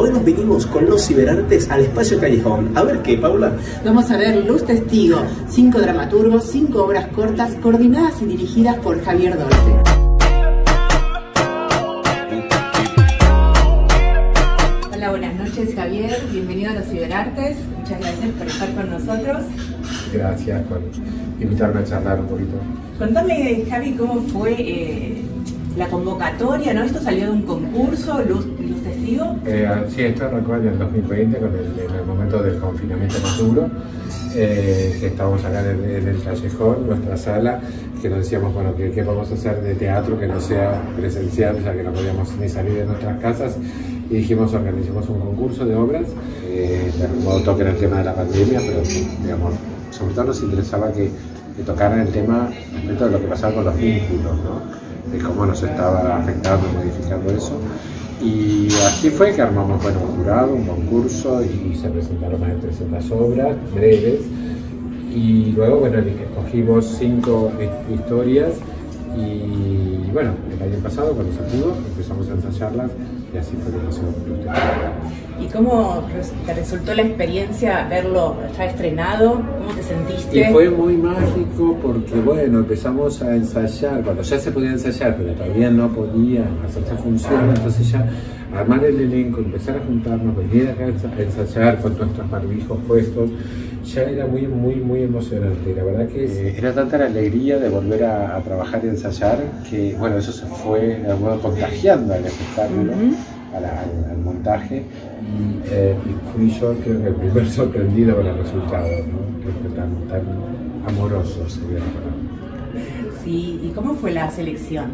hoy nos vinimos con Los Siverartes al Espacio Callejón. A ver qué, Paula. Vamos a ver Luz Testigo, 5 dramaturgos, 5 obras cortas, coordinadas y dirigidas por Javier Daulte. Hola, buenas noches, Javier. Bienvenido a Los Siverartes. Muchas gracias por estar con nosotros. Gracias por invitarme a charlar un poquito. Contame, Javi, cómo fue la convocatoria, ¿no? Esto salió de un concurso, Luz Testigo. Sí, esto arrancó en el 2020, en el momento del confinamiento más duro. Estábamos acá en el callejón, nuestra sala, que nos decíamos, bueno, ¿qué vamos a hacer de teatro que no sea presencial, ya que no podíamos ni salir de nuestras casas? Y dijimos, organizamos un concurso de obras, de modo toque era el tema de la pandemia, pero digamos, sobre todo nos interesaba que tocaran el tema respecto de lo que pasaba con los vínculos, ¿no? De cómo nos estaba afectando, modificando eso. Y así fue que armamos, bueno, un jurado, un concurso, y se presentaron más de 300 obras breves. Y luego, bueno, escogimos 5 historias y, bueno, el año pasado con los amigos empezamos a ensayarlas y así fue que nació Luz Testigo. ¿Y cómo te resultó la experiencia verlo ya estrenado? ¿Cómo te sentiste? Y fue muy mágico porque, bueno, empezamos a ensayar, cuando ya se podía ensayar, pero todavía no podían hacerse función, entonces ya armar el elenco, empezar a juntarnos, venir acá a ensayar con nuestros barbijos puestos, ya era muy, muy, muy emocionante. La verdad que era tanta la alegría de volver a trabajar y ensayar que, bueno, eso se fue de algún modo contagiando al espectáculo. Al montaje, y fui yo creo que el primer sorprendido con el resultado, ¿no? Creo que tan amoroso sería la palabra. Sí, ¿y cómo fue la selección?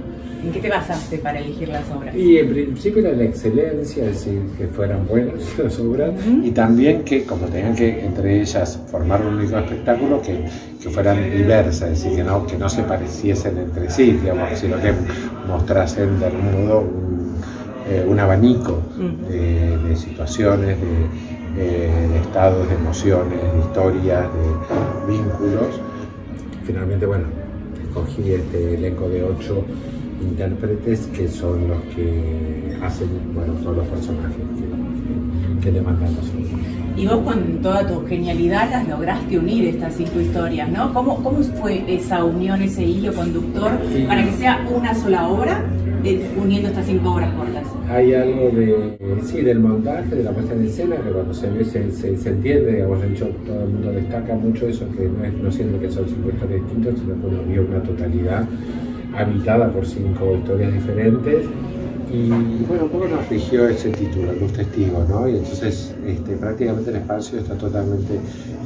¿En qué te basaste para elegir las obras? Y en principio era la excelencia, es decir, que fueran buenas las obras, y también que como tenían que entre ellas formar un único espectáculo, que fueran diversas, es decir, que no se pareciesen entre sí, digamos, sino que mostrasen de algún modo un abanico de situaciones, de estados, de emociones, de historias, de vínculos. Finalmente, bueno, escogí este elenco de 8 intérpretes que son los que hacen, bueno, todos los personajes que le mandan los otros. Y vos con toda tu genialidad las lograste unir, estas 5 historias, ¿no? ¿Cómo fue esa unión, ese hilo conductor para que sea una sola obra? Uniendo estas 5 obras cortas. Hay algo del montaje, de la puesta en escena, que cuando se ve se entiende, digamos, de hecho todo el mundo destaca mucho eso, que no siento que son 5 historias distintas, sino que uno vio una totalidad habitada por 5 historias diferentes. Y bueno, un poco nos rigió ese título, Luz Testigo, ¿no? Y entonces prácticamente el espacio está totalmente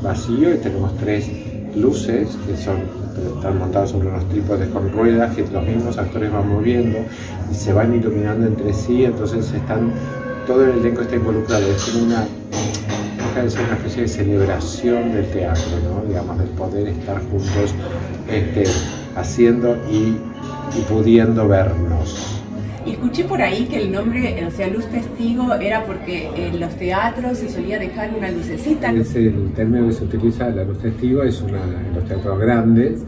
vacío y tenemos 3 luces que están montadas sobre unos trípodes con ruedas que los mismos actores van moviendo y se van iluminando entre sí, entonces todo el elenco está involucrado, es como una especie de celebración del teatro, ¿no? Digamos, del poder estar juntos haciendo y pudiendo vernos. Y escuché por ahí que el nombre, o sea, Luz Testigo, era porque en los teatros se solía dejar una lucecita. Es el término que se utiliza, la luz testigo, en los teatros grandes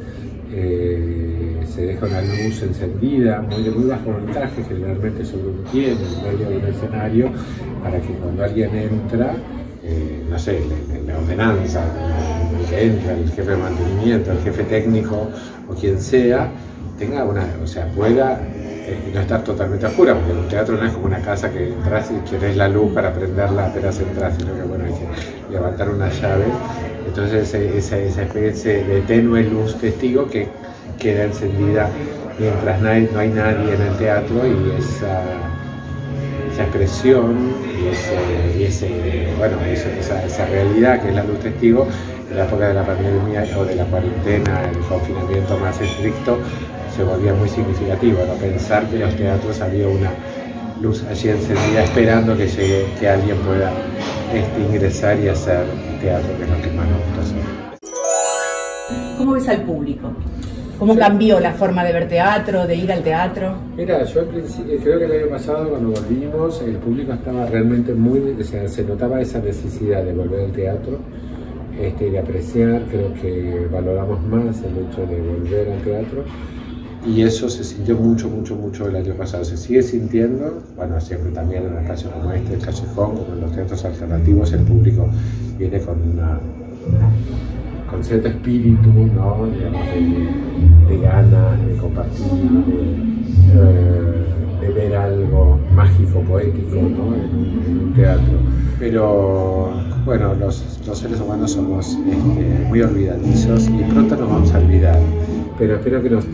se deja una luz encendida, muy bajo voltaje, generalmente sobre un pie, en el medio del escenario, para que cuando alguien entra, no sé, la ordenanza, el que entra, el jefe de mantenimiento, el jefe técnico o quien sea, tenga pueda no estar totalmente oscura, porque un teatro no es como una casa que entras y querés la luz para prenderla apenas entras, sino que bueno, hay que levantar una llave. Entonces esa especie de tenue luz testigo que queda encendida mientras no hay nadie en el teatro, y esa expresión y esa realidad que es la luz testigo, en la época de la pandemia o de la cuarentena, el confinamiento más estricto, se volvía muy significativo, ¿no? Pensar que en los teatros había una luz allí encendida esperando que llegue, que alguien pueda ingresar y hacer teatro, que es lo que más nos gusta hacer. ¿Cómo ves al público? ¿Cómo cambió la forma de ver teatro, de ir al teatro? Mira, yo al principio, creo que el año pasado cuando volvimos, el público estaba realmente se notaba esa necesidad de volver al teatro. De apreciar, creo que valoramos más el hecho de volver al teatro. y eso se sintió mucho el año pasado. Se sigue sintiendo, bueno, siempre también en espacios como este, el Callejón, como en los teatros alternativos, el público viene con cierto espíritu, ¿no? Digamos, de ganas, de compartir, de ver algo mágico, poético, ¿no? En un teatro. Pero bueno, los seres humanos somos muy olvidadizos y pronto nos vamos a olvidar. Pero espero que nos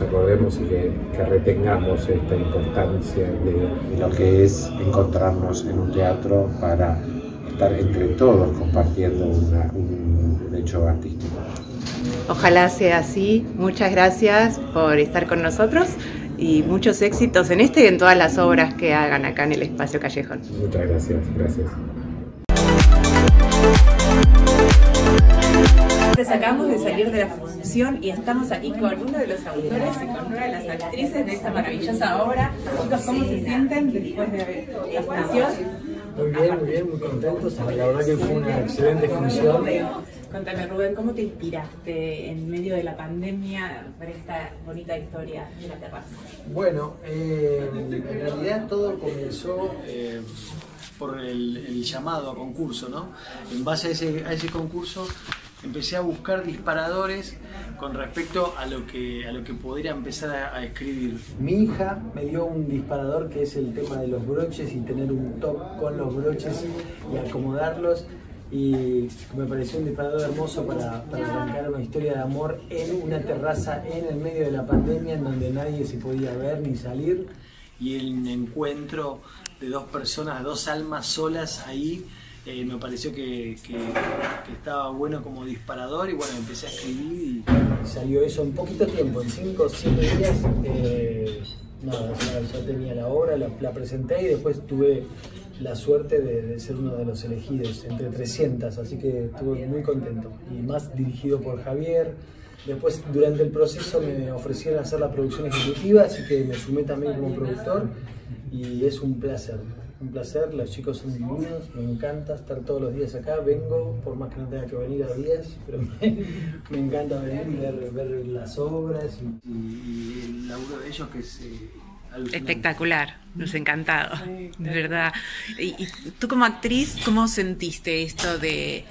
acordemos y que retengamos esta importancia de lo que es encontrarnos en un teatro para estar entre todos compartiendo un hecho artístico. Ojalá sea así. Muchas gracias por estar con nosotros y muchos éxitos en este y en todas las obras que hagan acá en el Espacio Callejón. Muchas gracias, gracias. Acabamos de salir de la función y estamos aquí con uno de los autores y con una de las actrices de esta maravillosa obra. Chicos, ¿cómo se sienten después de la función? Muy bien, muy contentos. La verdad que fue una excelente función. Contame, Rubén, ¿cómo te inspiraste en medio de la pandemia para esta bonita historia de la terraza? Bueno, en realidad todo comenzó por el llamado a concurso, ¿no? En base a ese concurso empecé a buscar disparadores con respecto a lo que pudiera empezar a escribir. Mi hija me dio un disparador que es el tema de los broches y tener un top con los broches y acomodarlos, y me pareció un disparador hermoso para arrancar una historia de amor en una terraza en el medio de la pandemia, en donde nadie se podía ver ni salir. Y el encuentro de dos personas, dos almas solas ahí, me pareció que estaba bueno como disparador, y bueno, empecé a escribir y salió eso en poquito tiempo, en 5 o 7 días. Nada, ya tenía la obra, la presenté y después tuve la suerte de ser uno de los elegidos entre 300, así que estuve muy contento. Y más dirigido por Javier. Después, durante el proceso, me ofrecieron hacer la producción ejecutiva, así que me sumé también como productor y es un placer. Un placer, los chicos son divinos, me encanta estar todos los días acá, vengo, por más que no tenga que venir a días, pero me encanta venir y ver las obras y el laburo de ellos, que es alucinante. Espectacular, nos ha encantado, sí, claro. De verdad. Y tú como actriz, ¿cómo sentiste esto de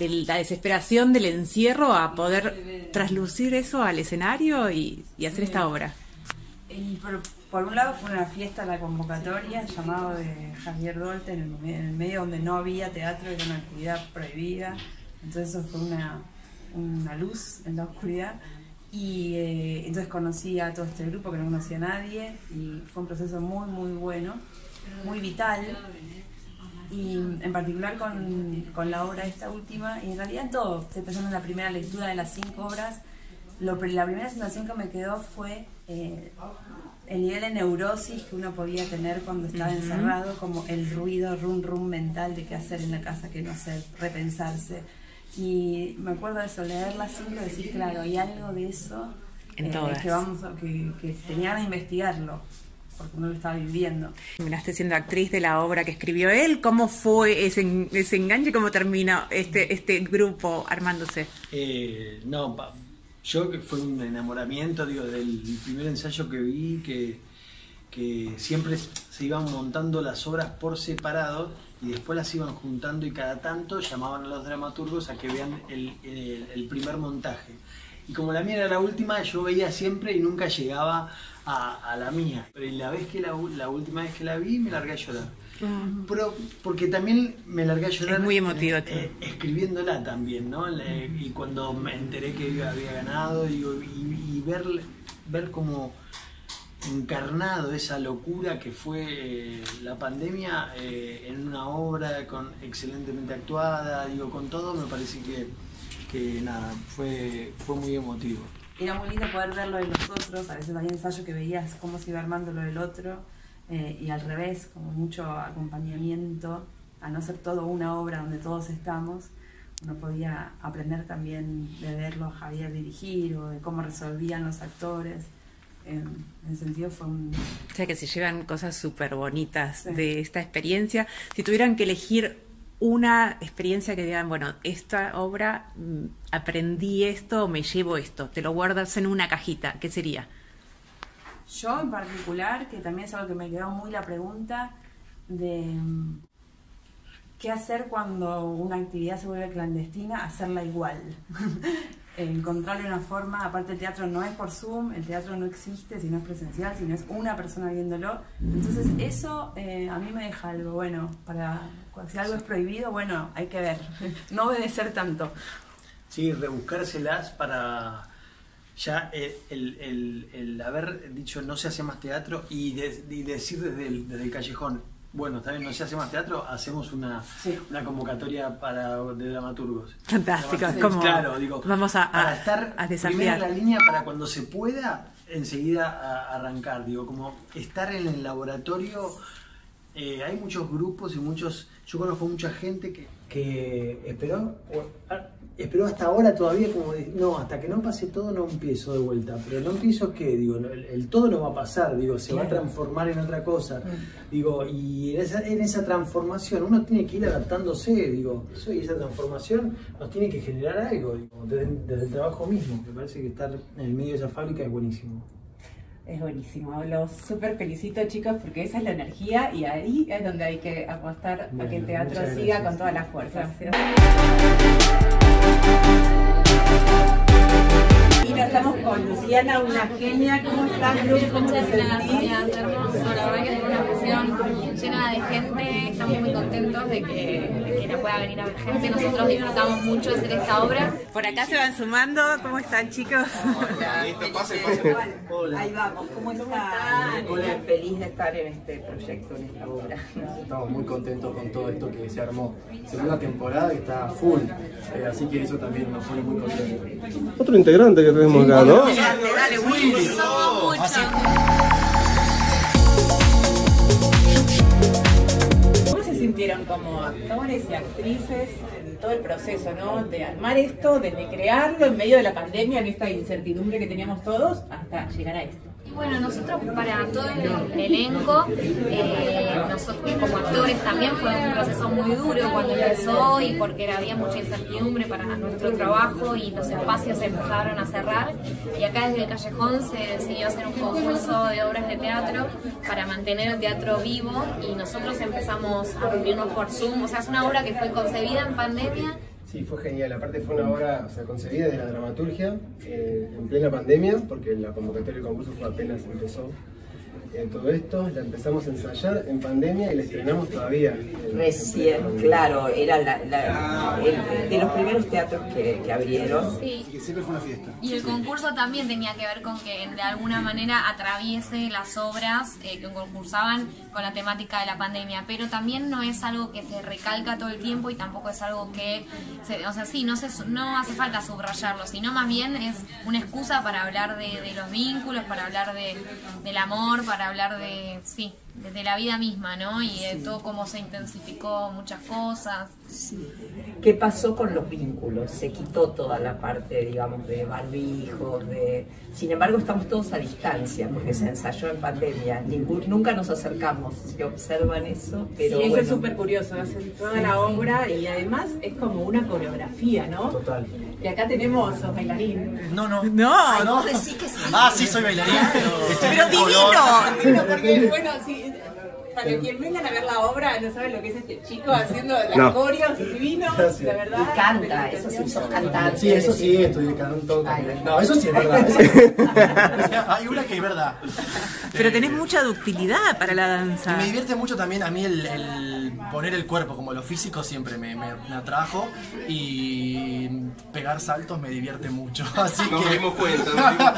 la desesperación del encierro a poder traslucir eso al escenario y hacer esta obra? Por un lado fue una fiesta la convocatoria, el llamado de Javier Daulte en el medio donde no había teatro, era una actividad prohibida, entonces eso fue una luz en la oscuridad, y entonces conocí a todo este grupo que no conocía a nadie, y fue un proceso muy bueno, muy vital, y en particular con la obra esta última, y en realidad todo, estoy pensando en la primera lectura de las 5 obras. La primera sensación que me quedó fue el nivel de neurosis que uno podía tener cuando estaba encerrado, como el ruido, rum mental de qué hacer en la casa, qué no hacer, repensarse. Y me acuerdo de eso, leer las 5 y decir, claro, hay algo de eso que tenía ganas de investigarlo, porque uno lo estaba viviendo. Terminaste siendo actriz de la obra que escribió él. ¿Cómo fue ese enganche? ¿Cómo termina este grupo armándose? Yo fue un enamoramiento, digo, del primer ensayo que vi, que siempre se iban montando las obras por separado y después las iban juntando, y cada tanto llamaban a los dramaturgos a que vean el primer montaje. Y como la mía era la última, yo veía siempre y nunca llegaba a la mía. Pero la última vez que la vi, me largué a llorar. Pero, porque también me largué a llorar. Es muy emotivo, escribiéndola también, ¿no? Y cuando me enteré que había ganado, y ver como encarnado esa locura que fue la pandemia en una obra excelentemente actuada, digo, con todo, me parece que nada, fue muy emotivo. Era muy lindo poder ver lo de los otros, a veces había ensayos que veías cómo se iba armando lo del otro, y al revés, como mucho acompañamiento, a no ser todo una obra donde todos estamos, uno podía aprender también de verlo a Javier dirigir o de cómo resolvían los actores. En ese sentido fue un... O sea que se llevan cosas súper bonitas, sí, de esta experiencia. Si tuvieran que elegir una experiencia que digan, bueno, esta obra aprendí esto, me llevo esto, te lo guardas en una cajita, ¿qué sería? Yo en particular, que también es algo que me quedó muy la pregunta de qué hacer cuando una actividad se vuelve clandestina, hacerla igual. Encontrarle una forma, aparte el teatro no es por Zoom, el teatro no existe si no es presencial, si no es una persona viéndolo. Entonces eso a mí me deja algo, bueno, para si algo es prohibido, bueno, hay que ver, no obedecer tanto. Sí, rebuscárselas para... Ya el haber dicho no se hace más teatro y decir desde el callejón, bueno, también no se hace más teatro, hacemos una convocatoria de dramaturgos. Fantástico, es como, claro, digo, vamos a estar a desafiar. Primero en la línea para cuando se pueda, enseguida a arrancar, digo, como estar en el laboratorio. Hay muchos grupos y muchos, yo conozco mucha gente que esperó hasta ahora todavía, como de, no, hasta que no pase todo no empiezo de vuelta, pero no empiezo que, digo, el todo no va a pasar, digo, se va a transformar en otra cosa, digo, y en esa transformación uno tiene que ir adaptándose, digo, eso, y esa transformación nos tiene que generar algo, digo, desde el trabajo mismo. Me parece que estar en el medio de esa fábrica es buenísimo. Es buenísimo, los súper felicito, chicos, porque esa es la energía y ahí es donde hay que apostar, bueno, a que el teatro siga con todas las fuerzas. Y nos estamos con Luciana, una genia. ¿Cómo estás, Luz? Muchas gracias, hermoso. La verdad que es una función llena de gente. Estamos muy contentos de que la pueda venir a ver gente. Nosotros disfrutamos mucho de hacer esta obra. Por acá se van sumando. ¿Cómo están, chicos? Hola. Listo, pase. Hola. Ahí vamos. ¿Cómo están? Hola, feliz de estar en este proyecto, en esta obra. Estamos muy contentos con todo esto que se armó. Segunda temporada que está full. Así que eso también nos pone muy contentos. Otro integrante que tenemos acá, ¿no? Dale, Willy. Somos muchos. ¿Cómo se sintieron como actores y actrices en todo el proceso, ¿no? De armar esto, desde crearlo en medio de la pandemia, en esta incertidumbre que teníamos todos, hasta llegar a esto. Bueno, nosotros para todo el elenco, nosotros como actores también fue un proceso muy duro cuando empezó y porque había mucha incertidumbre para nuestro trabajo y los espacios se empezaron a cerrar. Y acá desde el Callejón se decidió hacer un concurso de obras de teatro para mantener el teatro vivo y nosotros empezamos a reunirnos por Zoom. O sea, es una obra que fue concebida en pandemia. Sí, fue genial. Aparte fue una obra, o sea, concebida de la dramaturgia en plena pandemia, porque la convocatoria del concurso fue apenas empezó. Todo esto la empezamos a ensayar en pandemia y la estrenamos todavía. Recién, claro, era de los primeros teatros que abrieron. Sí. Que siempre fue una fiesta. Y el concurso también tenía que ver con que de alguna manera atraviese las obras que concursaban con la temática de la pandemia, pero también no es algo que se recalca todo el tiempo y tampoco es algo que, o sea, sí, no hace falta subrayarlo, sino más bien es una excusa para hablar de los vínculos, para hablar del amor, para hablar de, sí, desde la vida misma, ¿no? Y de todo cómo se intensificó muchas cosas. Sí. ¿Qué pasó con los vínculos? Se quitó toda la parte, digamos, de barbijos, de... Sin embargo, estamos todos a distancia, porque se ensayó en pandemia. Nunca nos acercamos, si observan eso, pero sí, bueno. Eso es súper curioso, hacen toda la obra y además es como una coreografía, ¿no? Total. Y acá tenemos, ¿sos bailarín? No. Ay, no. Decís que sí. Ah, sí, soy bailarín. Pero divino, porque, bueno, sí... Para quien vengan a ver la obra, no saben lo que es este chico haciendo las coreos divinos, la verdad. Y canta, eso sí, sos cantante. Sí, eso sí, estoy cantando. No, eso sí es verdad. Hay una que es verdad. Pero tenés mucha ductilidad para la danza. Y me divierte mucho también a mí el poner el cuerpo, como lo físico siempre me atrajo. Y pegar saltos me divierte mucho. Así que... Nos dimos cuenta.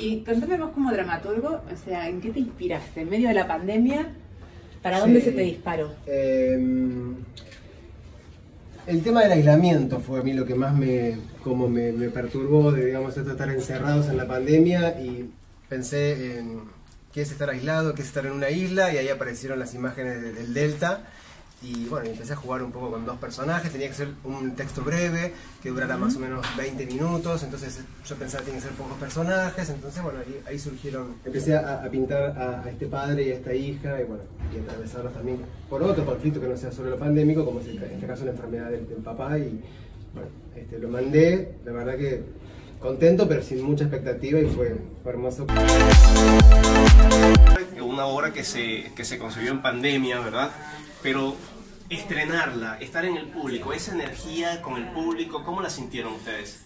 Y contame vos como dramaturgo, o sea, ¿en qué te inspiraste? ¿En medio de la pandemia? ¿Para dónde se te disparó? El tema del aislamiento fue a mí lo que más me perturbó, de, digamos, estar encerrados en la pandemia, y pensé en qué es estar aislado, qué es estar en una isla, y ahí aparecieron las imágenes del delta, Y bueno, empecé a jugar un poco con dos personajes, tenía que ser un texto breve, que durara más o menos 20 minutos, entonces yo pensaba que tienen que ser pocos personajes, entonces bueno, ahí surgieron... Empecé a pintar a este padre y a esta hija, y bueno, y atravesarlos también por otro conflicto que no sea sobre lo pandémico, como es en este caso la enfermedad del papá, y bueno, lo mandé, la verdad que contento, pero sin mucha expectativa, y fue hermoso. Una obra que se concibió en pandemia, ¿verdad? Pero estrenarla, estar en el público, esa energía con el público, ¿cómo la sintieron ustedes?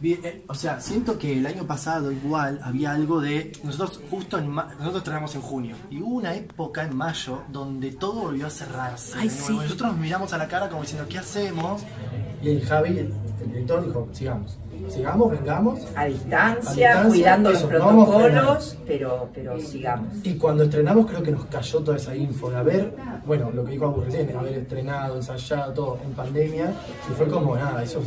Bien, o sea, siento que el año pasado igual había algo de... Nosotros nosotros estrenamos en junio y hubo una época en mayo donde todo volvió a cerrarse. Ay, sí. Nosotros nos miramos a la cara como diciendo, ¿qué hacemos? Y el Javi, el director, dijo, sigamos, vengamos. A distancia cuidando los protocolos, pero sigamos. Y cuando estrenamos creo que nos cayó toda esa info de haber, bueno, lo que dijo Agus recién, haber estrenado, ensayado, todo en pandemia, y fue como nada, eso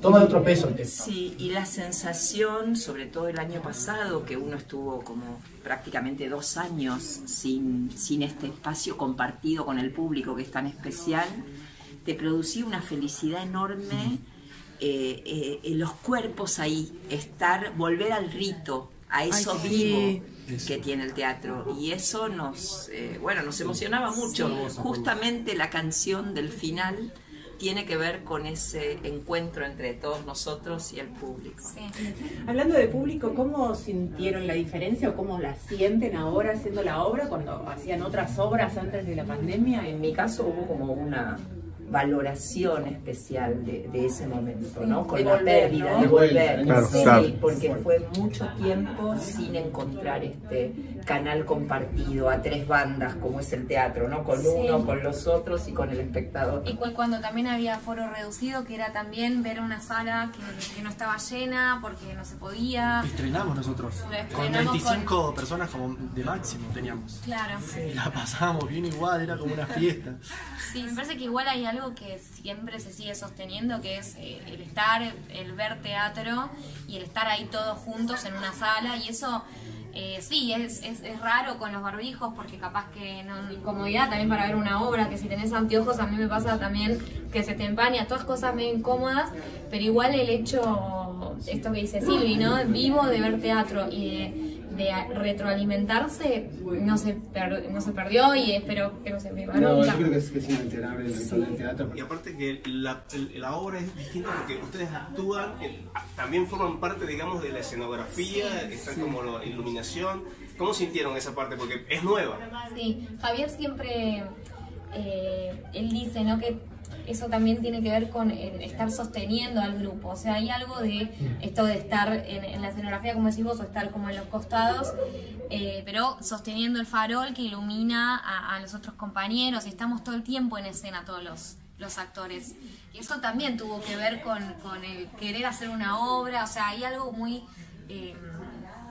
toma otro peso el texto. Sí, y la sensación, sobre todo el año pasado, que uno estuvo como prácticamente 2 años sin este espacio compartido con el público que es tan especial, te producía una felicidad enorme. Los cuerpos ahí, volver al rito, a eso vivo que tiene el teatro, y eso nos emocionaba mucho. Justamente la canción del final tiene que ver con ese encuentro entre todos nosotros y el público. Sí. Hablando de público, ¿cómo sintieron la diferencia o cómo la sienten ahora haciendo la obra cuando hacían otras obras antes de la pandemia? En mi caso hubo como una valoración especial de ese momento, ¿no? Con la pérdida, ¿no? De volver, claro, sí, claro. Porque fue mucho tiempo sin encontrar este canal compartido a 3 bandas, como es el teatro, ¿no? Con uno, con los otros y con el espectador. Y cuando también había aforo reducido, que era también ver una sala que no estaba llena porque no se podía. Estrenamos nosotros. Estrenamos con 25 personas como de máximo teníamos. Claro. Sí. La pasábamos bien igual, era como una fiesta. Sí, me parece que igual hay algo que siempre se sigue sosteniendo, que es el ver teatro y el estar ahí todos juntos en una sala, y eso sí, es raro con los barbijos, porque capaz que no... Incomodidad también para ver una obra, que si tenés anteojos, a mí me pasa también que se te empaña, todas cosas medio incómodas, pero igual el hecho, esto que dice Silvi, ¿no? Vivo de ver teatro y de retroalimentarse no se perdió, y espero que no se viva nunca. Yo creo que es inalterable el ritual del teatro. Y aparte que la obra es distinta porque ustedes actúan, también forman parte, digamos, de la escenografía, como la iluminación. ¿Cómo sintieron esa parte? Porque es nueva. Sí, Javier siempre, él dice, ¿no?, que eso también tiene que ver con estar sosteniendo al grupo. O sea, hay algo de esto de estar en la escenografía, como decís vos, o estar como en los costados, pero sosteniendo el farol que ilumina a los otros compañeros. Y estamos todo el tiempo en escena, todos los actores. Y eso también tuvo que ver con el querer hacer una obra. O sea, hay algo muy...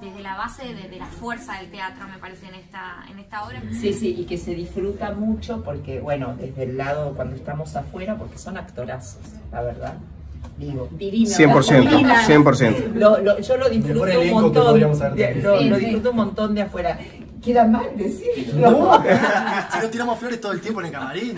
desde la base de la fuerza del teatro, me parece, en esta obra. Sí, sí, y que se disfruta mucho porque, bueno, desde el lado cuando estamos afuera, porque son actorazos, la verdad. Digo, divina, 100%, 100%. Yo lo disfruto un montón. Lo disfruto un montón de afuera. Queda mal decirlo. No. Si nos tiramos flores todo el tiempo en el camarín.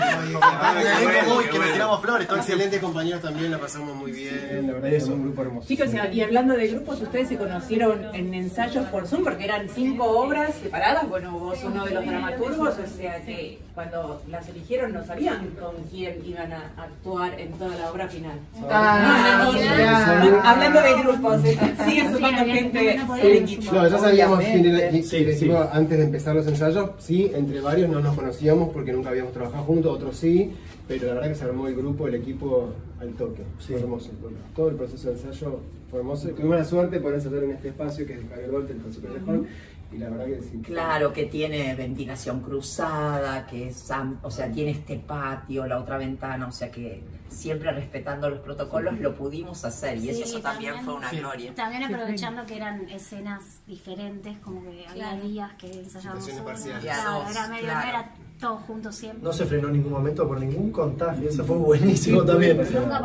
Que nos tiramos flores todo el tiempo. Excelentes compañeros también, la pasamos muy bien. La verdad es un grupo hermoso. Chicos, y hablando de grupos, ustedes se conocieron en ensayos por Zoom porque eran 5 obras separadas. Bueno, vos uno de los dramaturgos, o sea que cuando las eligieron no sabían con quién iban a actuar en toda la obra final. Hablando de grupos, sigue sumando gente el equipo. No, ya sabíamos antes de empezar los ensayos, sí, entre varios no nos conocíamos porque nunca habíamos trabajado juntos, otros sí, pero la verdad que se armó el grupo, el equipo al toque. Sí. Fue hermoso. Todo el proceso de ensayo fue hermoso. Tuvimos la suerte de poder ensayar en este espacio que es el Javier Daulte, el Espacio Callejón, y la verdad que sí. Claro, que tiene ventilación cruzada, que es, o sea, tiene este patio, la otra ventana, o sea que siempre respetando los protocolos lo pudimos hacer, y eso también fue una gloria. También aprovechando que eran escenas diferentes, como que había días que ensayábamos, era medio, no era Todos juntos siempre. No se frenó en ningún momento por ningún contagio, eso fue buenísimo también.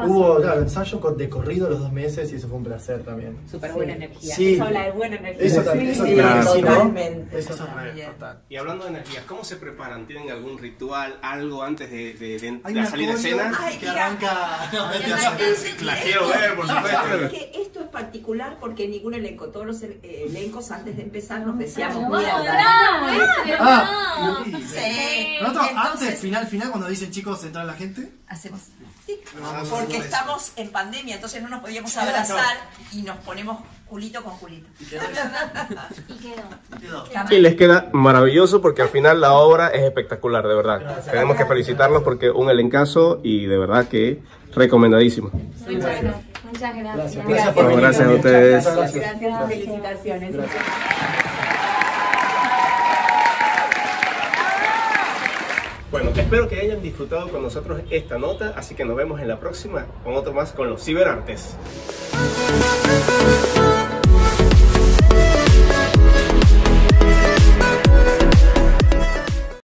Hubo, claro, ensayo de corrido los 2 meses y eso fue un placer también. Súper buena energía. Sí. Eso habla de buena energía. Eso también, sí, totalmente. Eso es total. Y hablando de energías, ¿cómo se preparan? ¿Tienen algún ritual, algo antes de la salida de escena? Ay, que arranca. La quiero ver, por supuesto. Particular porque ningún elenco, todos los elencos antes de empezar nos decíamos muy nosotros antes, final, cuando dicen chicos, entrar la gente, hacemos sí. Porque estamos en pandemia, entonces no nos podíamos abrazar y nos ponemos culito con culito. Y les queda maravilloso porque al final la obra es espectacular, de verdad. Gracias. Tenemos que felicitarlos porque un elencazo y de verdad que recomendadísimo. Muy bueno. Muchas gracias. Gracias a ustedes. Gracias. Felicitaciones. Gracias. Bueno, espero que hayan disfrutado con nosotros esta nota, así que nos vemos en la próxima con otro más con Los Siverartes.